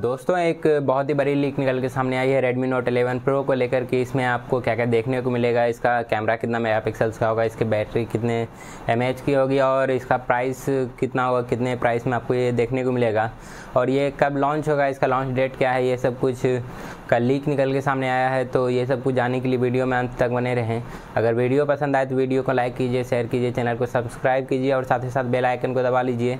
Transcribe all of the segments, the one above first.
दोस्तों एक बहुत ही बड़ी लीक निकल के सामने आई है Redmi Note 11 Pro को लेकर कि इसमें आपको क्या क्या देखने को मिलेगा, इसका कैमरा कितना मेगापिक्सल्स का होगा, इसकी बैटरी कितने एमएच की होगी और इसका प्राइस कितना होगा, कितने प्राइस में आपको ये देखने को मिलेगा और ये कब लॉन्च होगा, इसका लॉन्च डेट क्या है, ये सब कुछ का लीक निकल के सामने आया है। तो ये सब कुछ जानने के लिए वीडियो में अंत तक बने रहें। अगर वीडियो पसंद आए तो वीडियो को लाइक कीजिए, शेयर कीजिए, चैनल को सब्सक्राइब कीजिए और साथ ही साथ बेल आइकन को दबा लीजिए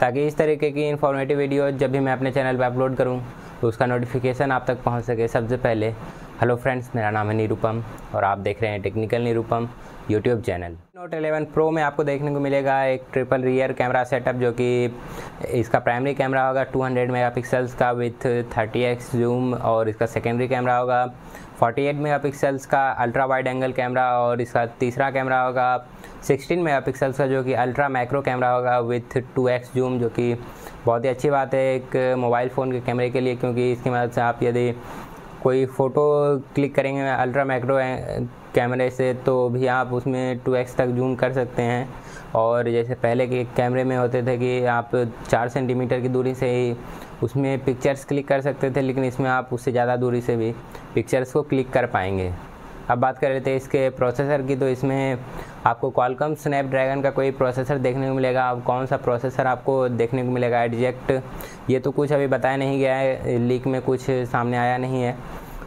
ताकि इस तरीके की इन्फॉर्मेटिव वीडियो जब भी मैं अपने चैनल पर अपलोड करूं तो उसका नोटिफिकेशन आप तक पहुंच सके सबसे पहले। हेलो फ्रेंड्स, मेरा नाम है नीरूपम और आप देख रहे हैं technical Nirupam YouTube channel. Note 11 pro में आपको देखने को मिलेगा एक ट्रिपल रियर कैमरा सेटअप, जो कि इसका प्राइमरी कैमरा होगा 200 मेगापिक्सल्स का विथ 30x जूम और इसका सेकेंडरी कैमरा होगा 48 मेगापिक्सल्स का अल्ट्रा वाइड एंगल कैमरा और इसका तीसरा कैमरा होगा 16 मेगापिक्सल्स का जो कि अल्ट्रा मैक्रो कैमरा होगा विथ 2x जूम, जो कि बहुत ही अच्छी बात है एक मोबाइल फ़ोन के कैमरे के लिए, क्योंकि इसकी मदद से आप यदि कोई फ़ोटो क्लिक करेंगे अल्ट्रा मैक्रो कैमरे से तो भी आप उसमें 2x तक जूम कर सकते हैं। और जैसे पहले के कैमरे में होते थे कि आप 4 सेंटीमीटर की दूरी से ही उसमें पिक्चर्स क्लिक कर सकते थे, लेकिन इसमें आप उससे ज़्यादा दूरी से भी पिक्चर्स को क्लिक कर पाएंगे। अब बात कर रहे थे इसके प्रोसेसर की, तो इसमें आपको क्वालकॉम स्नैपड्रैगन का कोई प्रोसेसर देखने को मिलेगा। अब कौन सा प्रोसेसर आपको देखने को मिलेगा एग्जैक्ट ये तो कुछ अभी बताया नहीं गया है, लीक में कुछ सामने आया नहीं है।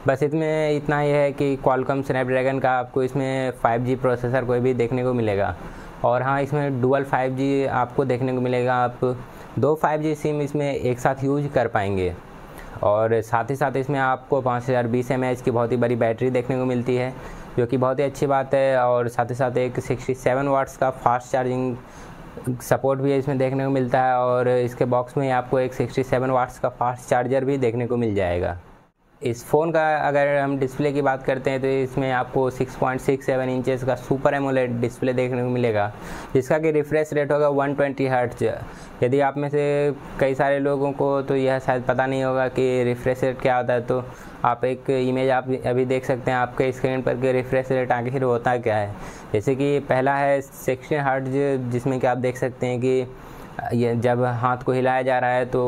बस इसमें इतना ही है कि क्वालकॉम स्नैपड्रैगन का आपको इसमें 5G प्रोसेसर कोई भी देखने को मिलेगा और हाँ, इसमें डुअल 5G आपको देखने को मिलेगा। आप दो 5G सिम इसमें एक साथ यूज कर पाएंगे और साथ ही साथ इसमें आपको 5020 mAh की बहुत ही बड़ी बैटरी देखने को मिलती है, जो कि बहुत ही अच्छी बात है। और साथ ही साथ एक 67 वाट्स का फास्ट चार्जिंग सपोर्ट भी इसमें देखने को मिलता है और इसके बॉक्स में आपको एक 67 वाट्स का फास्ट चार्जर भी देखने को मिल जाएगा। इस फ़ोन का अगर हम डिस्प्ले की बात करते हैं तो इसमें आपको 6.67 इंचेस का सुपर एमोलेड डिस्प्ले देखने को मिलेगा, जिसका कि रिफ्रेश रेट होगा 120 हर्ट्ज। यदि आप में से कई सारे लोगों को तो यह शायद पता नहीं होगा कि रिफ्रेश रेट क्या होता है, तो आप एक इमेज आप अभी देख सकते हैं आपके स्क्रीन पर कि रिफ्रेश रेट आखिर होता क्या है। जैसे कि पहला है 16 हर्ट्ज, जिसमें कि आप देख सकते हैं कि ये जब हाथ को हिलाया जा रहा है तो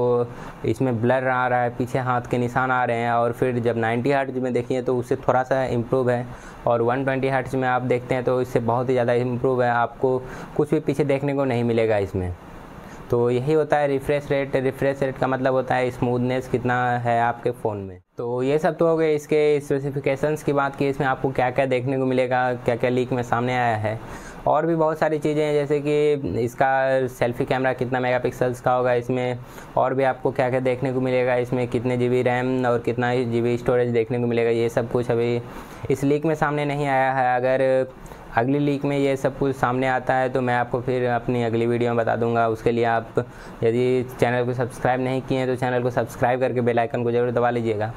इसमें ब्लर आ रहा है, पीछे हाथ के निशान आ रहे हैं। और फिर जब 90 हर्ट्ज में देखिए तो उससे थोड़ा सा इम्प्रूव है और 120 हर्ट्ज में आप देखते हैं तो इससे बहुत ही ज़्यादा इम्प्रूव है, आपको कुछ भी पीछे देखने को नहीं मिलेगा इसमें। तो यही होता है रिफ्रेश रेट। रिफ्रेश रेट का मतलब होता है स्मूथनेस कितना है आपके फ़ोन में। तो ये सब तो हो गए इसके स्पेसिफिकेशंस की बात की, इसमें आपको क्या क्या देखने को मिलेगा, क्या क्या लीक में सामने आया है। और भी बहुत सारी चीज़ें हैं, जैसे कि इसका सेल्फ़ी कैमरा कितना मेगापिक्सल्स का होगा, इसमें और भी आपको क्या क्या देखने को मिलेगा, इसमें कितने जीबी रैम और कितना जीबी स्टोरेज देखने को मिलेगा, ये सब कुछ अभी इस लीक में सामने नहीं आया है। अगर अगली लीक में ये सब कुछ सामने आता है तो मैं आपको फिर अपनी अगली वीडियो में बता दूंगा। उसके लिए आप यदि चैनल को सब्सक्राइब नहीं किए हैं तो चैनल को सब्सक्राइब करके बेल आइकन को जरूर दबा लीजिएगा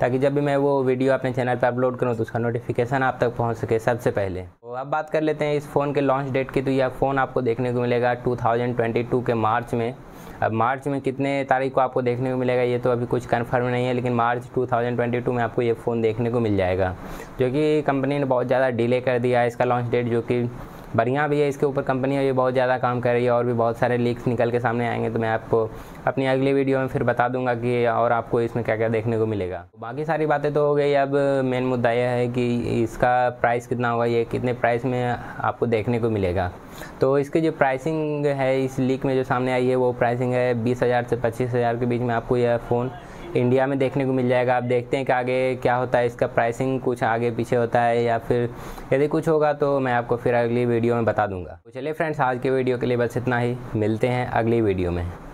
ताकि जब भी मैं वो वीडियो अपने चैनल पर अपलोड करूं तो उसका नोटिफिकेशन आप तक पहुंच सके सबसे पहले। तो अब बात कर लेते हैं इस फ़ोन के लॉन्च डेट की, तो यह फ़ोन आपको देखने को मिलेगा 2022 के मार्च में। अब मार्च में कितने तारीख को आपको देखने को मिलेगा ये तो अभी कुछ कंफर्म नहीं है, लेकिन मार्च 2022 में आपको ये फ़ोन देखने को मिल जाएगा, जो कि कंपनी ने बहुत ज़्यादा डिले कर दिया है इसका लॉन्च डेट, जो कि बढ़िया भी है। इसके ऊपर कंपनी अभी बहुत ज़्यादा काम कर रही है और भी बहुत सारे लीक्स निकल के सामने आएंगे तो मैं आपको अपनी अगली वीडियो में फिर बता दूंगा कि और आपको इसमें क्या क्या देखने को मिलेगा। बाकी सारी बातें तो हो गई, अब मेन मुद्दा यह है कि इसका प्राइस कितना होगा, ये कितने प्राइस में आपको देखने को मिलेगा। तो इसकी जो प्राइसिंग है इस लीक में जो सामने आई है वो प्राइसिंग है 20,000 से 25,000 के बीच में आपको यह फ़ोन इंडिया में देखने को मिल जाएगा। आप देखते हैं कि आगे क्या होता है, इसका प्राइसिंग कुछ आगे पीछे होता है या फिर यदि कुछ होगा तो मैं आपको फिर अगली वीडियो में बता दूंगा। तो चलिए फ्रेंड्स, आज के वीडियो के लिए बस इतना ही, मिलते हैं अगली वीडियो में।